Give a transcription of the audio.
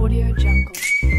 Audio Jungle.